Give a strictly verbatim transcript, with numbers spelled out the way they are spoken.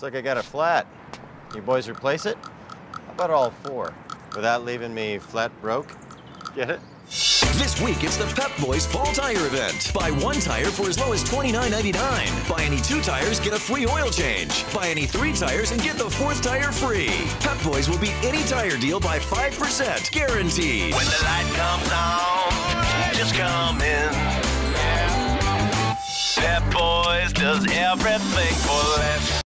Looks like I got it flat. You boys replace it? How about all four? Without leaving me flat broke? Get it? This week, it's the Pep Boys Fall Tire Event. Buy one tire for as low as twenty-nine ninety-nine. Buy any two tires, get a free oil change. Buy any three tires and get the fourth tire free. Pep Boys will beat any tire deal by five percent, guaranteed. When the light comes on, just come in. Pep Boys does everything for less.